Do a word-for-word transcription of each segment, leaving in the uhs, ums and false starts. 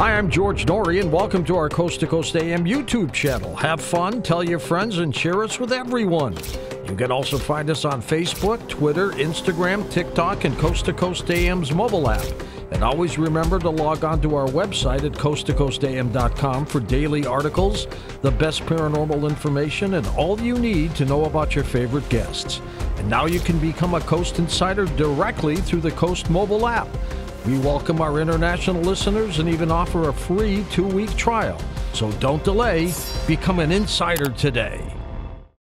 Hi, I'm George Noory, and welcome to our Coast to Coast A M YouTube channel. Have fun, tell your friends, and share us with everyone. You can also find us on Facebook, Twitter, Instagram, TikTok, and Coast to Coast A M's mobile app. And always remember to log on to our website at Coast to Coast A M dot com for daily articles, the best paranormal information, and all you need to know about your favorite guests. And now you can become a Coast Insider directly through the Coast mobile app. We welcome our international listeners and even offer a free two-week trial. So don't delay. Become an insider today.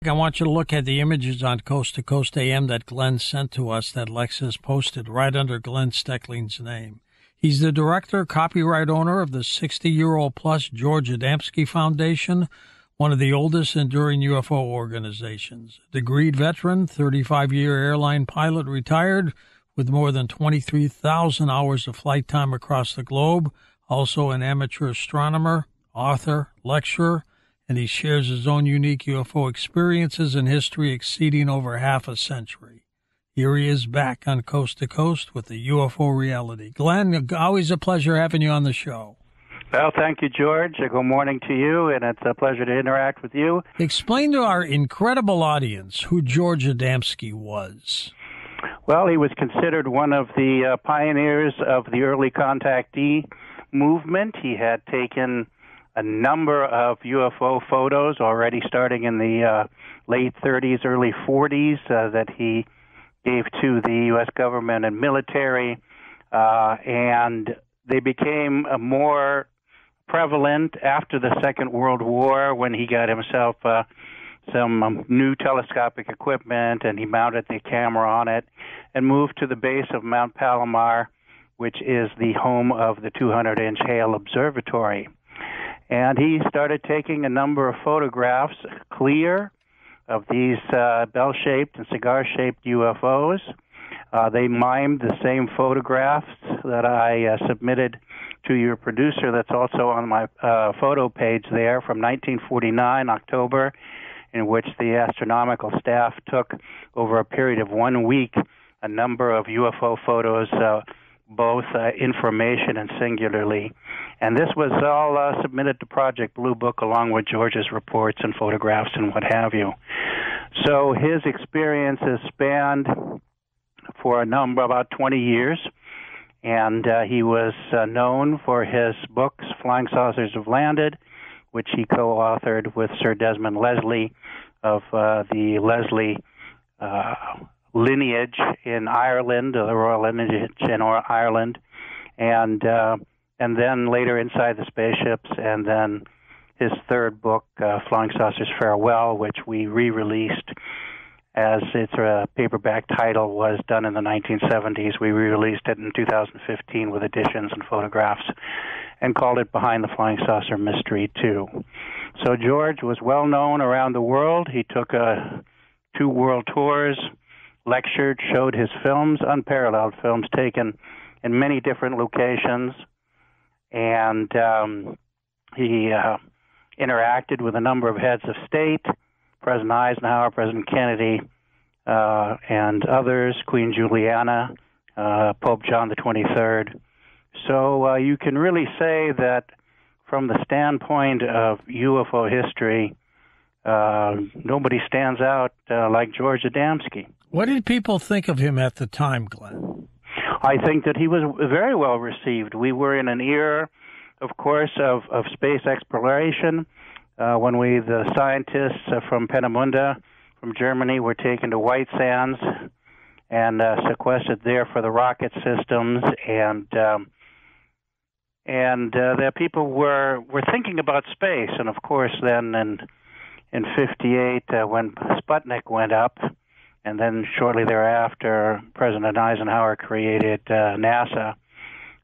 I want you to look at the images on Coast to Coast A M that Glenn sent to us that Lexus posted right under Glenn Steckling's name. He's the director, copyright owner of the sixty-year-old-plus George Adamski Foundation, one of the oldest enduring U F O organizations. Degreed veteran, thirty-five-year airline pilot, retired, with more than twenty-three thousand hours of flight time across the globe, also an amateur astronomer, author, lecturer, and he shares his own unique U F O experiences and history exceeding over half a century. Here he is back on Coast to Coast with the U F O reality. Glenn, always a pleasure having you on the show. Well, thank you, George. Good morning to you, and it's a pleasure to interact with you. Explain to our incredible audience who George Adamski was. Well, he was considered one of the uh, pioneers of the early contactee movement. He had taken a number of U F O photos already starting in the uh, late thirties, early forties uh, that he gave to the U S government and military, uh, and they became more prevalent after the Second World War when he got himself uh, some um, new telescopic equipment, and he mounted the camera on it and moved to the base of Mount Palomar, which is the home of the two hundred inch Hale Observatory. And he started taking a number of photographs clear of these uh, bell-shaped and cigar-shaped U F Os. Uh, they mimed the same photographs that I uh, submitted to your producer that's also on my uh, photo page there from nineteen forty-nine, October, in which the astronomical staff took, over a period of one week, a number of U F O photos, uh, both uh, information and singularly. And this was all uh, submitted to Project Blue Book along with George's reports and photographs and what have you. So his experiences spanned for a number, about twenty years, and uh, he was uh, known for his books, Flying Saucers Have Landed, which he co-authored with Sir Desmond Leslie of uh, the Leslie uh, lineage in Ireland, the royal lineage in Ireland, and uh, and then later Inside the Spaceships, and then his third book, uh, Flying Saucers Farewell, which we re-released as its uh, paperback title was done in the nineteen seventies. We re-released it in two thousand fifteen with editions and photographs, and called it Behind the Flying Saucer Mystery too. So George was well known around the world. He took uh, two world tours, lectured, showed his films, unparalleled films taken in many different locations, and um, he uh, interacted with a number of heads of state, President Eisenhower, President Kennedy, uh, and others, Queen Juliana, uh, Pope John the Twenty Third. So uh, you can really say that from the standpoint of U F O history, uh, nobody stands out uh, like George Adamski. What did people think of him at the time, Glenn? I think that he was very well received. We were in an era, of course, of, of space exploration uh, when we, the scientists from Peenemünde, from Germany, were taken to White Sands and uh, sequestered there for the rocket systems, and um, And uh, the people were, were thinking about space. And, of course, then in, in fifty-eight, uh, when Sputnik went up, and then shortly thereafter, President Eisenhower created uh, NASA.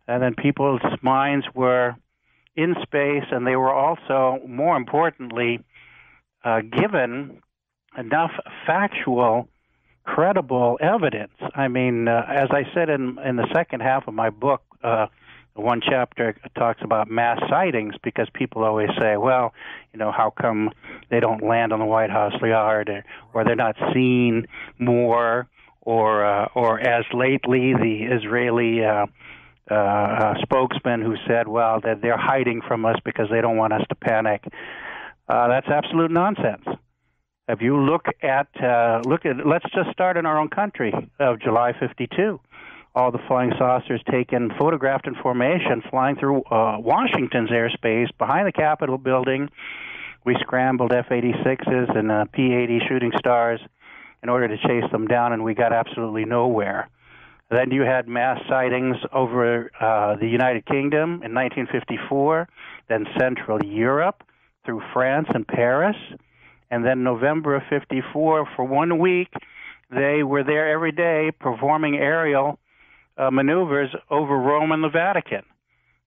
And then people's minds were in space, and they were also, more importantly, uh, given enough factual, credible evidence. I mean, uh, as I said in, in the second half of my book, uh, one chapter talks about mass sightings, because people always say, well, you know, how come they don't land on the White House yard, or, or they're not seen more, or uh, or as lately the Israeli uh, uh, uh, spokesman who said, well, that they're hiding from us because they don't want us to panic. Uh, that's absolute nonsense. If you look at, uh, look at, let's just start in our own country of July fifty-two. All the flying saucers taken, photographed in formation, flying through uh, Washington's airspace behind the Capitol building. We scrambled F eighty-sixes and uh, P eighty Shooting Stars in order to chase them down, and we got absolutely nowhere. Then you had mass sightings over uh, the United Kingdom in nineteen fifty-four, then Central Europe through France and Paris, and then November of fifty-four, for one week, they were there every day performing aerial Uh, maneuvers over Rome and the Vatican.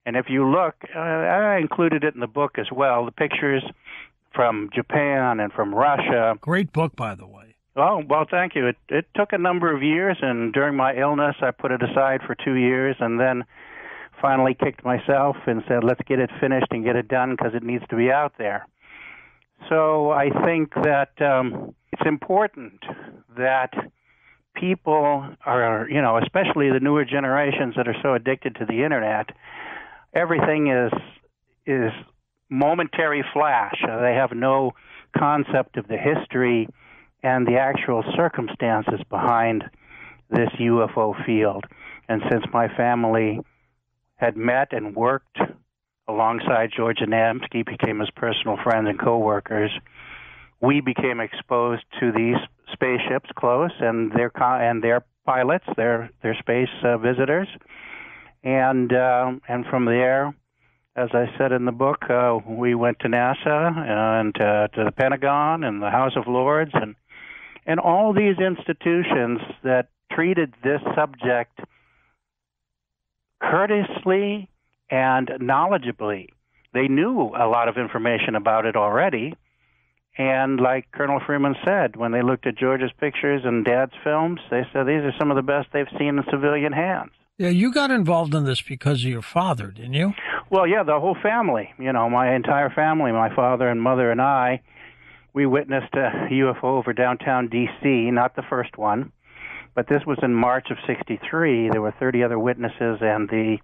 And if you look, uh, I included it in the book as well, the pictures from Japan and from Russia. Great book, by the way. Oh, well, thank you. It, it took a number of years, and during my illness, I put it aside for two years and then finally kicked myself and said, let's get it finished and get it done because it needs to be out there. So I think that um, it's important that people are, you know, especially the newer generations that are so addicted to the internet, everything is is momentary flash. They have no concept of the history and the actual circumstances behind this U F O field. And since my family had met and worked alongside George Adamski, became his personal friends and co-workers, we became exposed to these spaceships close and their and their pilots, their their space uh, visitors, and uh, and from there, as I said in the book, uh, we went to NASA and uh, to the Pentagon and the House of Lords and and all these institutions that treated this subject courteously and knowledgeably. They knew a lot of information about it already. And like Colonel Freeman said, when they looked at George's pictures and Dad's films, they said these are some of the best they've seen in civilian hands. Yeah, you got involved in this because of your father, didn't you? Well, yeah, the whole family. You know, my entire family, my father and mother and I, we witnessed a U F O over downtown D C, not the first one. But this was in March of sixty-three. There were thirty other witnesses and the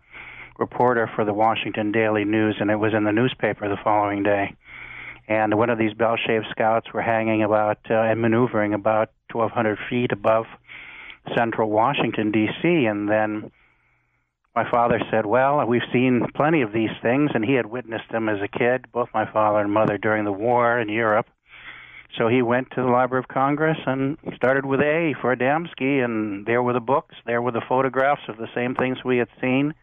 reporter for the Washington Daily News, and it was in the newspaper the following day. And one of these bell-shaped scouts were hanging about uh, and maneuvering about twelve hundred feet above central Washington, D C And then my father said, well, we've seen plenty of these things, and he had witnessed them as a kid, both my father and mother, during the war in Europe. So he went to the Library of Congress and started with A for Adamski, and there were the books, there were the photographs of the same things we had seen.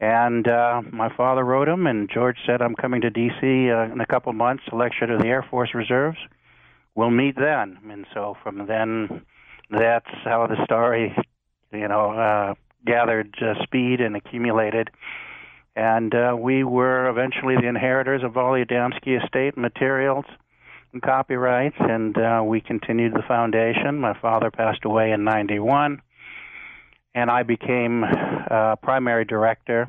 And uh, my father wrote him, and George said, I'm coming to D C uh, in a couple months to lecture to the Air Force Reserves. We'll meet then. And so from then, that's how the story, you know, uh, gathered uh, speed and accumulated. And uh, we were eventually the inheritors of all the Adamski estate materials and copyrights, and uh, we continued the foundation. My father passed away in ninety-one. And I became uh, primary director,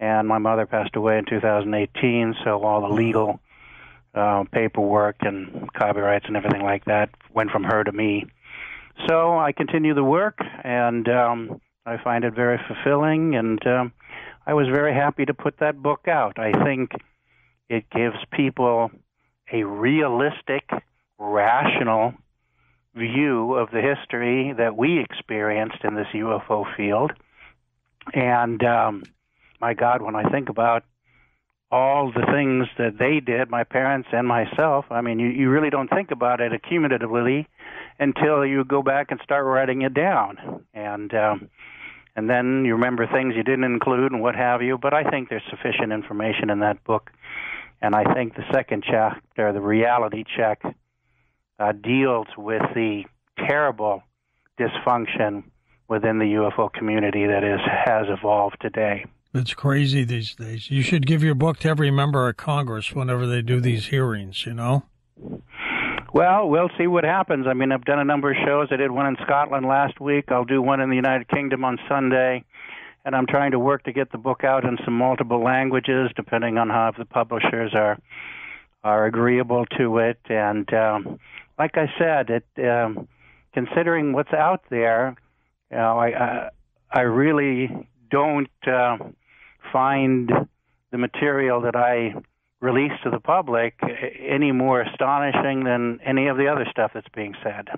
and my mother passed away in two thousand eighteen, so all the legal uh, paperwork and copyrights and everything like that went from her to me. So I continue the work, and um, I find it very fulfilling, and um, I was very happy to put that book out. I think it gives people a realistic, rational view of the history that we experienced in this U F O field. And um, my God, when I think about all the things that they did, my parents and myself, I mean, you, you really don't think about it accumulatively until you go back and start writing it down. And um, and then you remember things you didn't include and what have you, but I think there's sufficient information in that book. And I think the second chapter, the reality check, Uh, deals with the terrible dysfunction within the U F O community that is has evolved today. It's crazy these days. You should give your book to every member of Congress whenever they do these hearings, you know? Well, we'll see what happens. I mean, I've done a number of shows. I did one in Scotland last week. I'll do one in the United Kingdom on Sunday. And I'm trying to work to get the book out in some multiple languages, depending on how the publishers are are agreeable to it. And um like I said, it, um, considering what's out there, you know, I, I I really don't uh, find the material that I release to the public any more astonishing than any of the other stuff that's being said.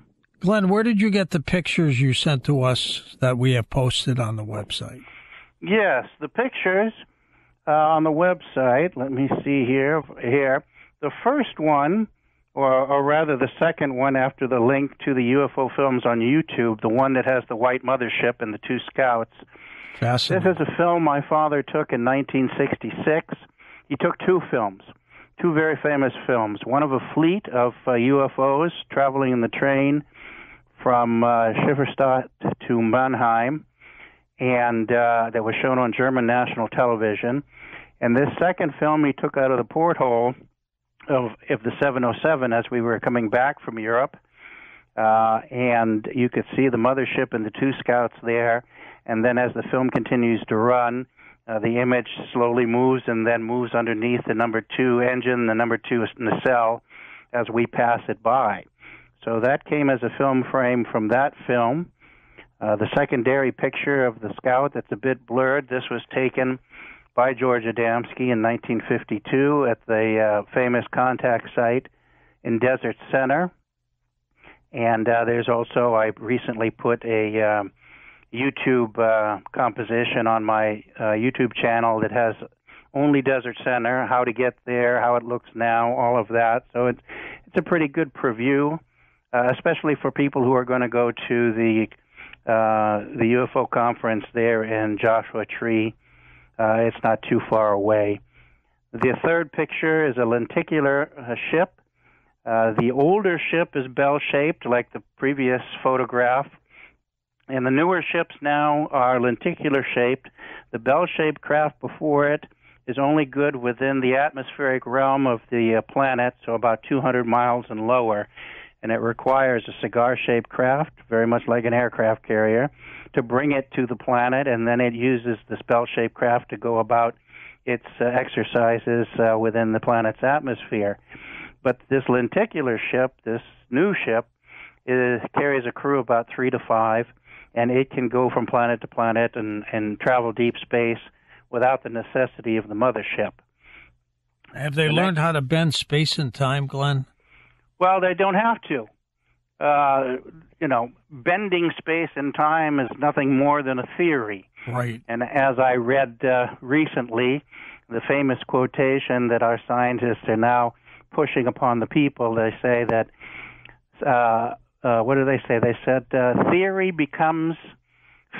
Glenn, where did you get the pictures you sent to us that we have posted on the website? Yes, the pictures uh, on the website, let me see here, here. The first one, or, or rather the second one after the link to the U F O films on YouTube, the one that has the white mothership and the two scouts. Fascinating. This is a film my father took in nineteen sixty-six. He took two films, two very famous films, one of a fleet of uh, U F Os traveling in the train from uh, Schifferstadt to Mannheim, and uh, that was shown on German national television. And this second film he took out of the porthole of, of the seven oh seven as we were coming back from Europe, uh, and you could see the mothership and the two scouts there. And then as the film continues to run, Uh, the image slowly moves and then moves underneath the number two engine, the number two nacelle, as we pass it by. So that came as a film frame from that film. Uh, the secondary picture of the scout that's a bit blurred, this was taken by George Adamski in nineteen fifty-two at the uh, famous contact site in Desert Center. And uh, there's also, I recently put a... Uh, YouTube uh, composition on my uh, YouTube channel that has only Desert Center, how to get there, how it looks now, all of that. So it's it's a pretty good preview, uh, especially for people who are going to go to the uh, the U F O conference there in Joshua Tree. Uh, it's not too far away. The third picture is a lenticular uh, ship. Uh, the older ship is bell-shaped, like the previous photograph. And the newer ships now are lenticular-shaped. The bell-shaped craft before it is only good within the atmospheric realm of the planet, so about two hundred miles and lower. And it requires a cigar-shaped craft, very much like an aircraft carrier, to bring it to the planet, and then it uses this bell-shaped craft to go about its uh, exercises uh, within the planet's atmosphere. But this lenticular ship, this new ship, is, carries a crew about three to five, and it can go from planet to planet and, and travel deep space without the necessity of the mothership. Have they and learned that, how to bend space and time, Glenn? Well, they don't have to. Uh, you know, bending space and time is nothing more than a theory. Right. And as I read uh, recently, the famous quotation that our scientists are now pushing upon the people, they say that... Uh, Uh, what do they say? They said, uh, theory becomes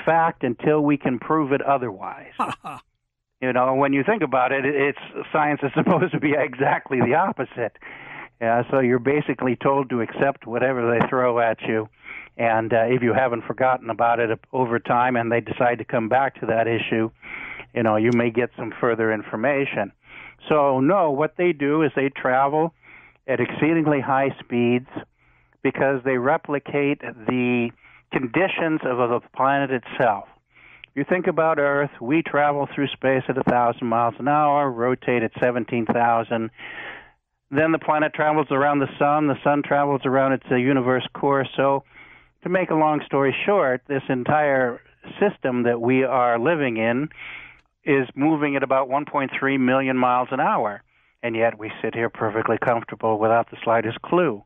fact until we can prove it otherwise. You know, when you think about it, it's science is supposed to be exactly the opposite. Uh, so you're basically told to accept whatever they throw at you. And uh, if you haven't forgotten about it over time and they decide to come back to that issue, you know, you may get some further information. So, no, what they do is they travel at exceedingly high speeds, because they replicate the conditions of the planet itself. If you think about Earth, we travel through space at one thousand miles an hour, rotate at seventeen thousand. Then the planet travels around the sun. The sun travels around its universe core. So to make a long story short, this entire system that we are living in is moving at about one point three million miles an hour. And yet we sit here perfectly comfortable without the slightest clue.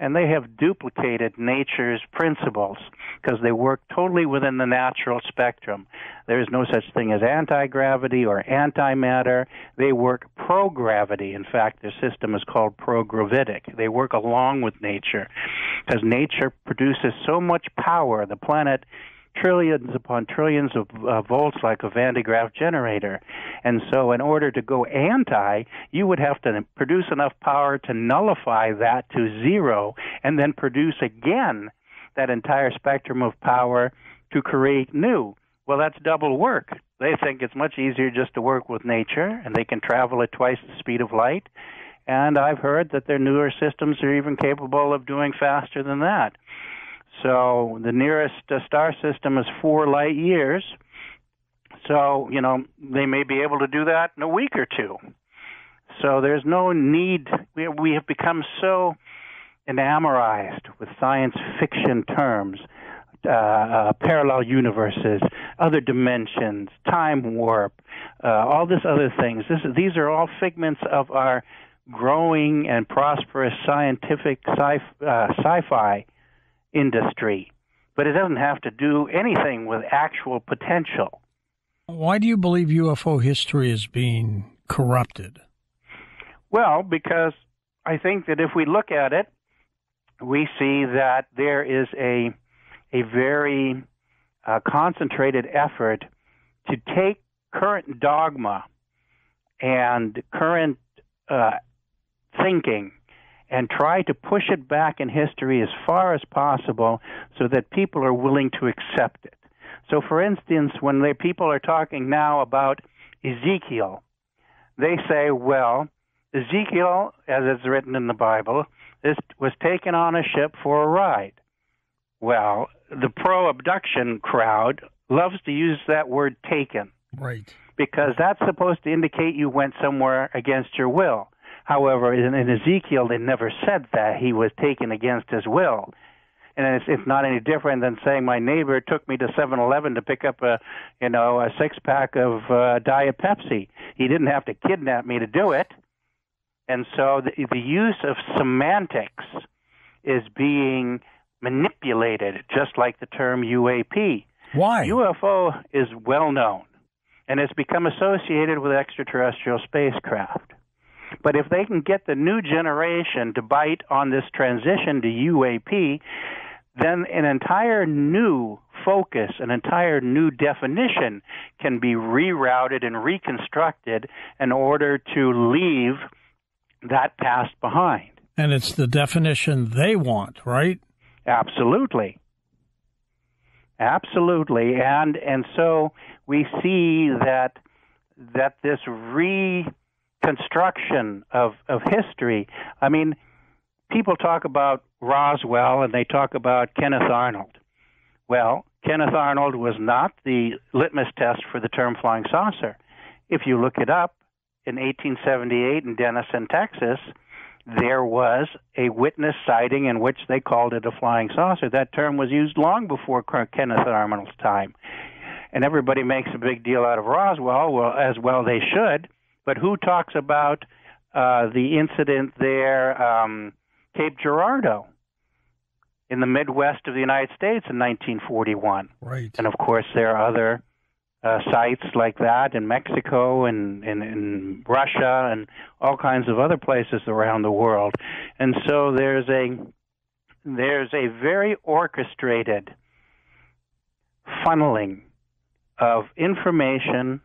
And they have duplicated nature's principles because they work totally within the natural spectrum. There is no such thing as anti-gravity or antimatter. They work pro-gravity. In fact, their system is called pro-gravitic. They work along with nature because nature produces so much power. The planet, trillions upon trillions of uh, volts, like a Van de Graaff generator. And so in order to go anti, you would have to produce enough power to nullify that to zero and then produce again that entire spectrum of power to create new. Well, that's double work. They think it's much easier just to work with nature, and they can travel at twice the speed of light. And I've heard that their newer systems are even capable of doing faster than that. So the nearest uh, star system is four light years. So, you know, they may be able to do that in a week or two. So there's no need. We, we have become so enamorized with science fiction terms, uh, parallel universes, other dimensions, time warp, uh, all this other things. This, these are all figments of our growing and prosperous scientific sci- uh, sci-fi industry. But it doesn't have to do anything with actual potential. Why do you believe U F O history is being corrupted? Well, because I think that if we look at it, we see that there is a a very uh, concentrated effort to take current dogma and current uh, thinking and try to push it back in history as far as possible so that people are willing to accept it. So, for instance, when the people are talking now about Ezekiel, they say, well, Ezekiel, as it's written in the Bible, is, was taken on a ship for a ride. Well, the pro-abduction crowd loves to use that word taken. Right. Because that's supposed to indicate you went somewhere against your will. However, in, in Ezekiel, they never said that he was taken against his will. And it's, it's not any different than saying my neighbor took me to seven eleven to pick up a, you know, a six-pack of uh, Diet Pepsi. He didn't have to kidnap me to do it. And so the, the use of semantics is being manipulated, just like the term U A P. Why? U F O is well known, and it's become associated with extraterrestrial spacecraft. But if they can get the new generation to bite on this transition to U A P, then an entire new focus, an entire new definition can be rerouted and reconstructed in order to leave that past behind. And it's the definition they want, right? Absolutely. Absolutely. And and so we see that that this re... construction of, of history. I mean, people talk about Roswell and they talk about Kenneth Arnold. Well, Kenneth Arnold was not the litmus test for the term flying saucer. If you look it up, in eighteen seventy-eight in Denison, Texas, there was a witness sighting in which they called it a flying saucer. That term was used long before Kenneth Arnold's time. And everybody makes a big deal out of Roswell, well, as well they should. But who talks about uh, the incident there, um, Cape Girardeau, in the Midwest of the United States in nineteen forty-one? Right. And, of course, there are other uh, sites like that in Mexico and in Russia and all kinds of other places around the world. And so there's a there's a very orchestrated funneling of information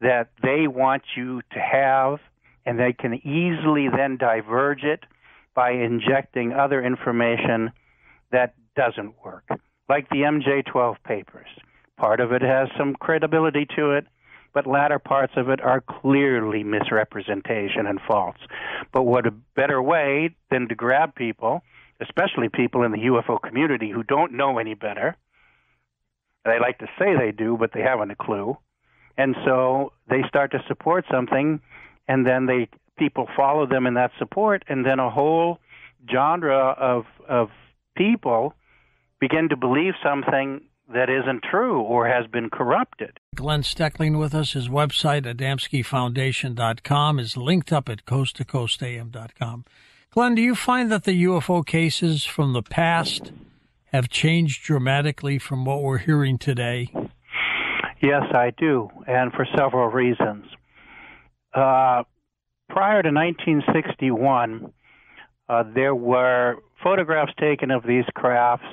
that they want you to have, and they can easily then diverge it by injecting other information that doesn't work, like the M J twelve papers. Part of it has some credibility to it, but latter parts of it are clearly misrepresentation and false. But what a better way than to grab people, especially people in the U F O community who don't know any better. They like to say they do, but they haven't a clue. And so they start to support something, and then they people follow them in that support, and then a whole genre of of people begin to believe something that isn't true or has been corrupted. Glenn Steckling with us. His website, Adamski Foundation dot com, is linked up at Coast to Coast A M dot com. Glenn, do you find that the U F O cases from the past have changed dramatically from what we're hearing today? Yes, I do, and for several reasons. Uh, prior to nineteen sixty-one, uh, there were photographs taken of these crafts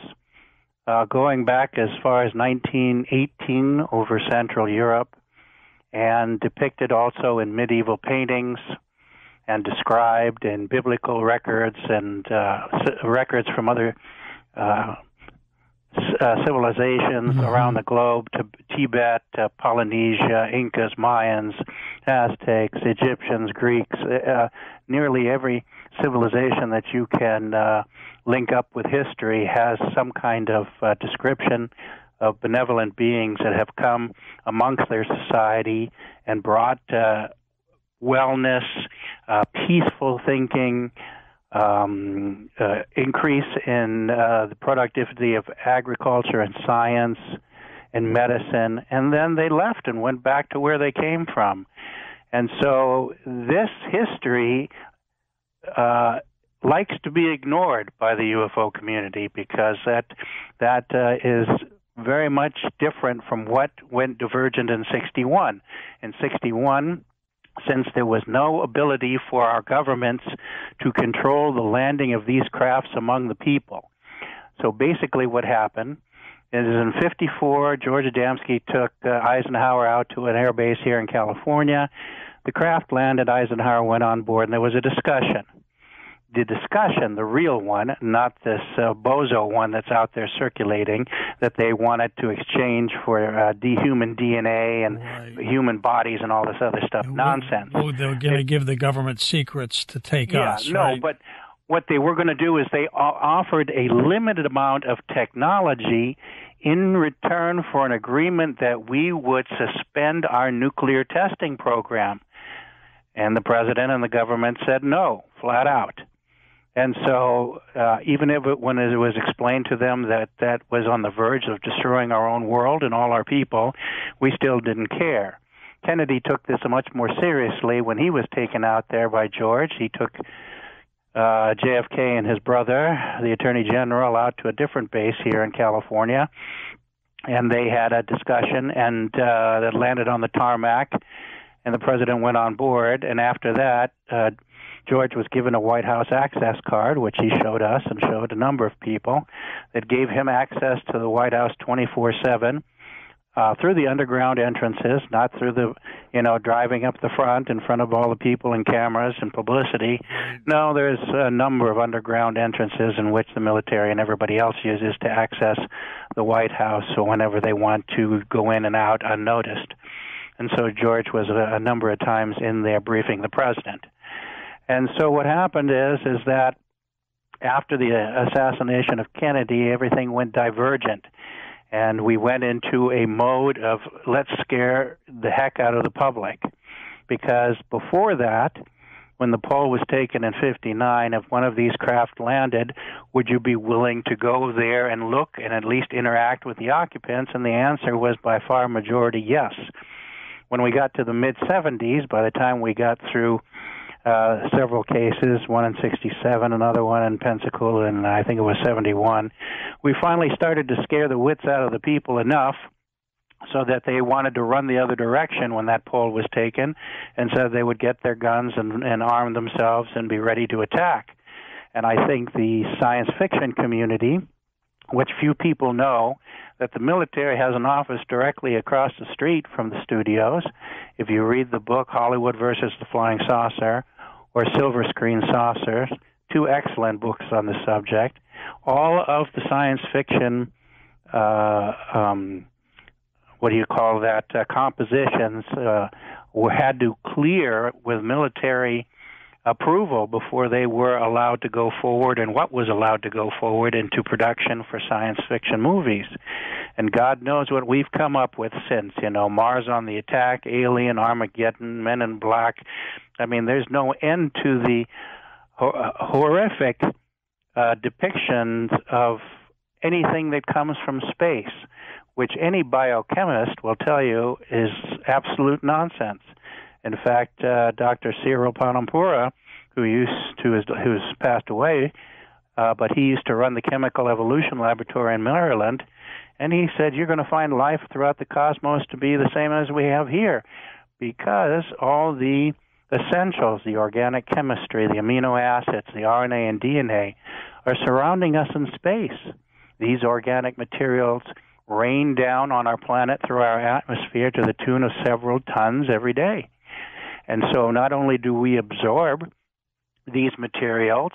uh, going back as far as nineteen eighteen over Central Europe, and depicted also in medieval paintings and described in biblical records and uh, records from other uh Uh, civilizations mm-hmm. around the globe, to Tibet, uh, Polynesia, Incas, Mayans, Aztecs, Egyptians, Greeks, uh, nearly every civilization that you can uh, link up with history has some kind of uh, description of benevolent beings that have come amongst their society and brought uh, wellness, uh, peaceful thinking, um, uh, increase in uh, the productivity of agriculture and science and medicine, and then they left and went back to where they came from. And so this history uh, likes to be ignored by the U F O community because that that uh, is very much different from what went divergent in sixty-one. In sixty-one, since there was no ability for our governments to control the landing of these crafts among the people. So basically what happened is in fifty-four, George Adamski took uh, Eisenhower out to an air base here in California. The craft landed, Eisenhower went on board, and there was a discussion. The discussion, the real one, not this uh, bozo one that's out there circulating, that they wanted to exchange for uh, de- human D N A and right. human bodies and all this other stuff, well, nonsense. Well, they were going to give the government secrets to take yeah, us, no, right? But what they were going to do is they offered a limited amount of technology in return for an agreement that we would suspend our nuclear testing program. And the president and the government said no, flat out. And so uh, even if it, when it was explained to them that that was on the verge of destroying our own world and all our people, we still didn't care. Kennedy took this much more seriously when he was taken out there by George. He took uh, J F K and his brother, the Attorney General, out to a different base here in California. And they had a discussion and uh, that landed on the tarmac. And the president went on board. And after that, uh, George was given a White House access card, which he showed us and showed a number of people, that gave him access to the White House twenty-four seven uh, through the underground entrances, not through the, you know, driving up the front in front of all the people and cameras and publicity. No, there's a number of underground entrances in which the military and everybody else uses to access the White House, so whenever they want to go in and out unnoticed. And so George was a, a number of times in there briefing the president. And so what happened is is that after the assassination of Kennedy, everything went divergent. And we went into a mode of let's scare the heck out of the public. Because before that, when the poll was taken in fifty-nine, if one of these craft landed, would you be willing to go there and look and at least interact with the occupants? And the answer was by far majority yes. When we got to the mid-seventies, by the time we got through Uh, several cases, one in sixty-seven, another one in Pensacola, and I think it was seventy-one. We finally started to scare the wits out of the people enough so that they wanted to run the other direction when that poll was taken, and so they would get their guns and, and arm themselves and be ready to attack. And I think the science fiction community, which few people know, that the military has an office directly across the street from the studios. If you read the book Hollywood versus the Flying Saucer or Silver Screen Saucers, two excellent books on the subject, all of the science fiction, uh, um, what do you call that, uh, compositions uh, were had to clear with military approval before they were allowed to go forward and what was allowed to go forward into production for science fiction movies. And God knows what we've come up with since, you know, Mars on the Attack, Alien, Armageddon, Men in Black. I mean, there's no end to the hor- horrific uh, depictions of anything that comes from space, which any biochemist will tell you is absolute nonsense. In fact, uh, Doctor Cyril Ponnamperuma, who used to is who's passed away, uh, but he used to run the Chemical Evolution Laboratory in Maryland, and he said you're going to find life throughout the cosmos to be the same as we have here, because all the essentials, the organic chemistry, the amino acids, the R N A and D N A, are surrounding us in space. These organic materials rain down on our planet through our atmosphere to the tune of several tons every day. And so not only do we absorb these materials,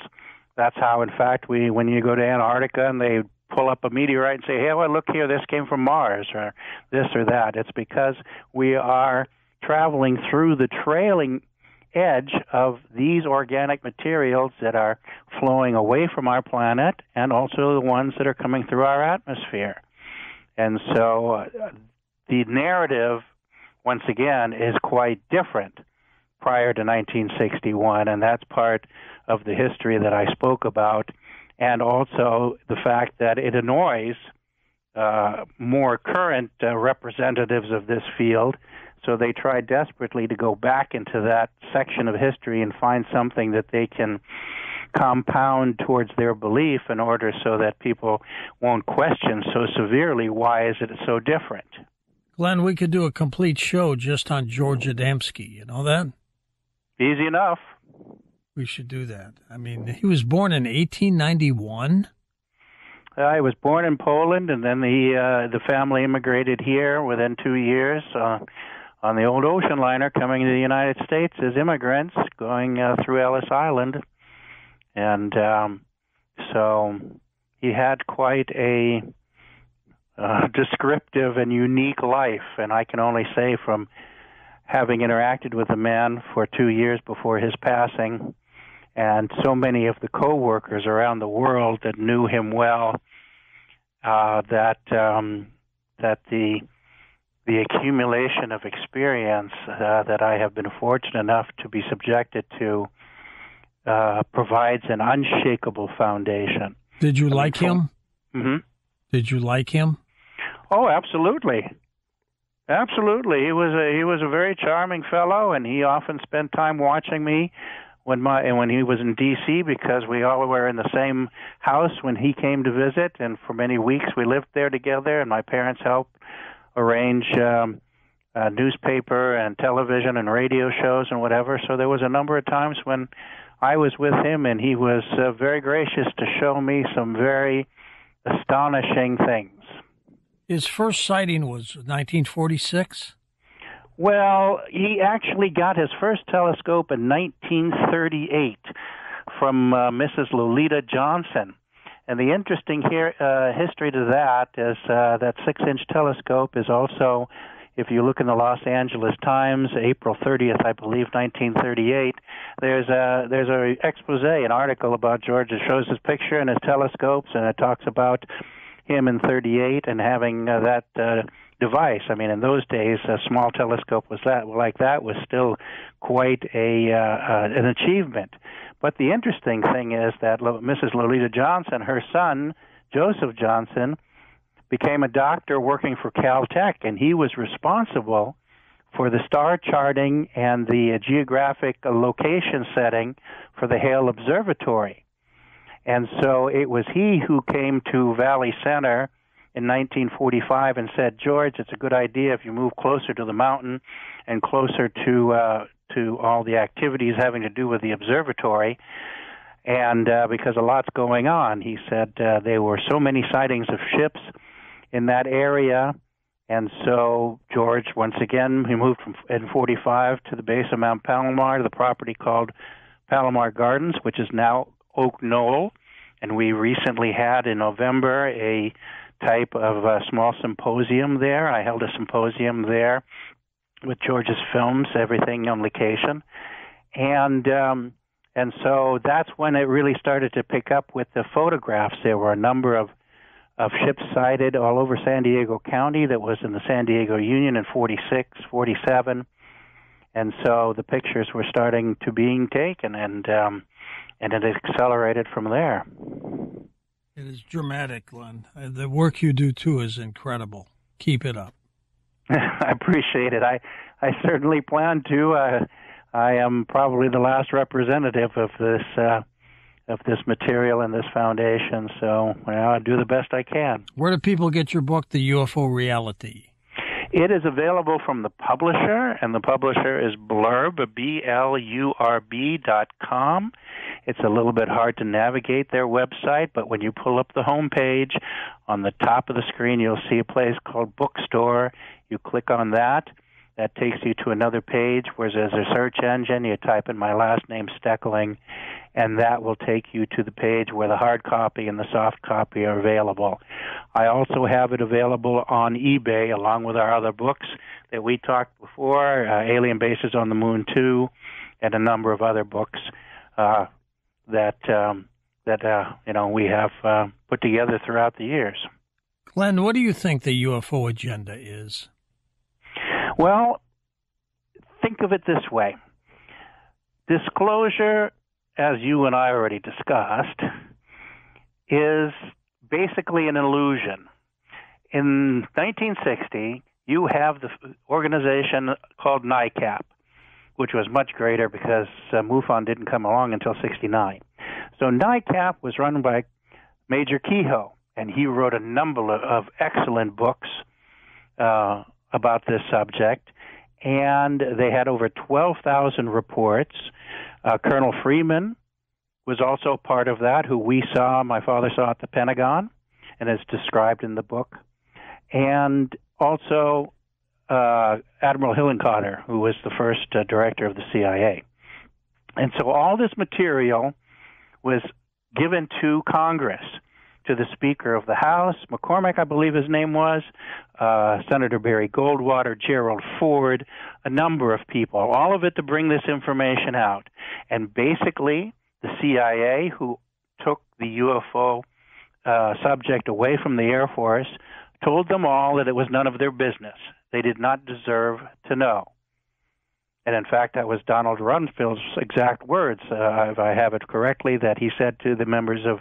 that's how, in fact, we when you go to Antarctica and they pull up a meteorite and say, hey, well, look here, this came from Mars or this or that. It's because we are traveling through the trailing edge of these organic materials that are flowing away from our planet and also the ones that are coming through our atmosphere. And so uh, the narrative, once again, is quite different. prior to nineteen sixty-one, and that's part of the history that I spoke about, and also the fact that it annoys uh, more current uh, representatives of this field, so they try desperately to go back into that section of history and find something that they can compound towards their belief in order so that people won't question so severely why is it so different. Glenn, we could do a complete show just on George Adamski. You know that? Easy enough. We should do that. I mean, he was born in eighteen ninety-one. Uh, he was born in Poland, and then the uh, the family immigrated here within two years uh, on the old ocean liner, coming to the United States as immigrants, going uh, through Ellis Island. And um, so he had quite a uh, descriptive and unique life. And I can only say, from having interacted with the man for two years before his passing, and so many of the co-workers around the world that knew him well, uh, that um, that the the accumulation of experience uh, that I have been fortunate enough to be subjected to Uh, provides an unshakable foundation. Did you like him? Mm-hmm. Did you like him? Oh, absolutely, absolutely. He was a, he was a very charming fellow, and he often spent time watching me when my when he was in D C because we all were in the same house when he came to visit, and for many weeks we lived there together. And my parents helped arrange Um, uh, newspaper and television and radio shows and whatever. So there was a number of times when I was with him, and he was uh, very gracious to show me some very astonishing things. His first sighting was nineteen forty-six? Well, he actually got his first telescope in nineteen thirty-eight from uh, Missus Lolita Johnson. And the interesting here, uh, history to that is uh, that six-inch telescope is also, if you look in the Los Angeles Times, April thirtieth, I believe, nineteen thirty-eight, there's a there's a expose, an article about George that shows his picture and his telescopes, and it talks about him in thirty-eight and having uh, that uh, device. I mean, in those days, a small telescope was that like that was still quite a uh, uh, an achievement. But the interesting thing is that Missus Lolita Johnson, her son Joseph Johnson, became a doctor working for Caltech, and he was responsible for the star charting and the uh, geographic uh, location setting for the Hale Observatory. And so it was he who came to Valley Center in nineteen forty-five and said, George, it's a good idea if you move closer to the mountain and closer to uh, to all the activities having to do with the observatory. And uh, because a lot's going on, he said uh, there were so many sightings of ships in that area. And so George, once again, he moved from in forty-five to the base of Mount Palomar to the property called Palomar Gardens, which is now Oak Knoll. And we recently had in November a type of a small symposium there. I held a symposium there with George's films, everything on location. And um, and so that's when it really started to pick up with the photographs. There were a number of of ships sighted all over San Diego County. That was in the San Diego Union in forty-six, forty-seven. And so the pictures were starting to being taken, and um, and it accelerated from there. It is dramatic, Glenn. The work you do, too, is incredible. Keep it up. I appreciate it. I, I certainly plan to. Uh, I am probably the last representative of this uh of this material and this foundation, so well, I do the best I can. Where do people get your book, The U F O Reality? It is available from the publisher, and the publisher is Blurb, B L U R B dot com. It's a little bit hard to navigate their website, but when you pull up the homepage, on the top of the screen you'll see a place called Bookstore. You click on that. That takes you to another page where there's a search engine. You type in my last name, Steckling, and that will take you to the page where the hard copy and the soft copy are available. I also have it available on eBay along with our other books that we talked before, uh, Alien Bases on the Moon two, and a number of other books uh, that, um, that uh, you know, we have uh, put together throughout the years. Glenn, what do you think the U F O agenda is? Well, think of it this way. Disclosure, as you and I already discussed, is basically an illusion. In nineteen sixty, you have the organization called NICAP, which was much greater because uh, MUFON didn't come along until sixty-nine. So NICAP was run by Major Kehoe, and he wrote a number of excellent books uh, about this subject. And they had over twelve thousand reports. Uh, Colonel Freeman was also part of that, who we saw, my father saw at the Pentagon, and is described in the book. And also uh, Admiral Hillenkotter, who was the first uh, director of the C I A. And so all this material was given to Congress, to the Speaker of the House, McCormick, I believe his name was, uh, Senator Barry Goldwater, Gerald Ford, a number of people, all of it to bring this information out. And basically, the C I A, who took the U F O uh, subject away from the Air Force, told them all that it was none of their business. They did not deserve to know. And in fact, that was Donald Rumsfeld's exact words, uh, if I have it correctly, that he said to the members of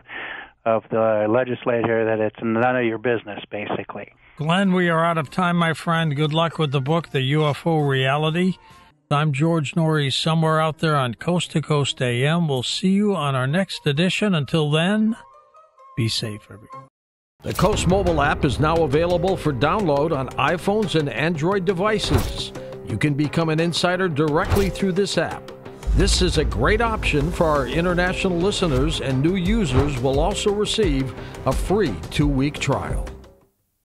of the legislature that it's none of your business, basically. Glenn, we are out of time, my friend. Good luck with the book, The U F O Reality. I'm George Noory, somewhere out there on Coast to Coast A M. We'll see you on our next edition. Until then, be safe, everyone. The Coast Mobile app is now available for download on iPhones and Android devices. You can become an insider directly through this app. This is a great option for our international listeners, and new users will also receive a free two-week trial.